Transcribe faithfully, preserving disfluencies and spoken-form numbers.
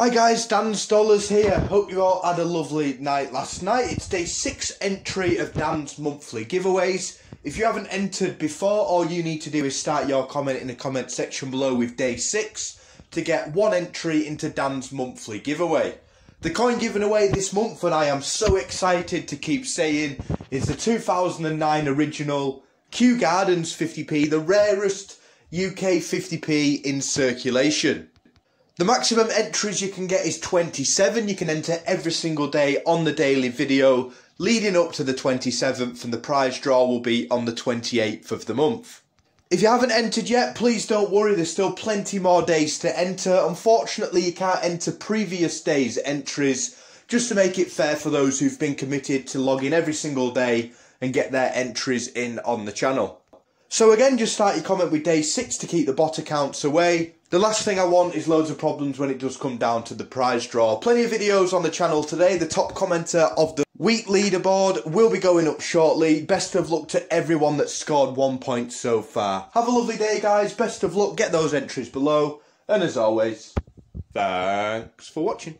Hi guys, Dan Stollers here. Hope you all had a lovely night last night. It's day six entry of Dan's monthly giveaways. If you haven't entered before, all you need to do is start your comment in the comment section below with day six to get one entry into Dan's monthly giveaway. The coin given away this month, and I am so excited to keep saying, is the two thousand nine original Kew Gardens fifty p, the rarest U K fifty p in circulation. The maximum entries you can get is twenty-seven. You can enter every single day on the daily video leading up to the twenty-seventh, and the prize draw will be on the twenty-eighth of the month. If you haven't entered yet, please don't worry, there's still plenty more days to enter. Unfortunately, you can't enter previous days' entries, just to make it fair for those who've been committed to logging every single day and get their entries in on the channel. So again, just start your comment with day six to keep the bot accounts away. The last thing I want is loads of problems when it does come down to the prize draw. Plenty of videos on the channel today. The top commenter of the week leaderboard will be going up shortly. Best of luck to everyone that's scored one point so far. Have a lovely day, guys. Best of luck. Get those entries below. And as always, thanks for watching.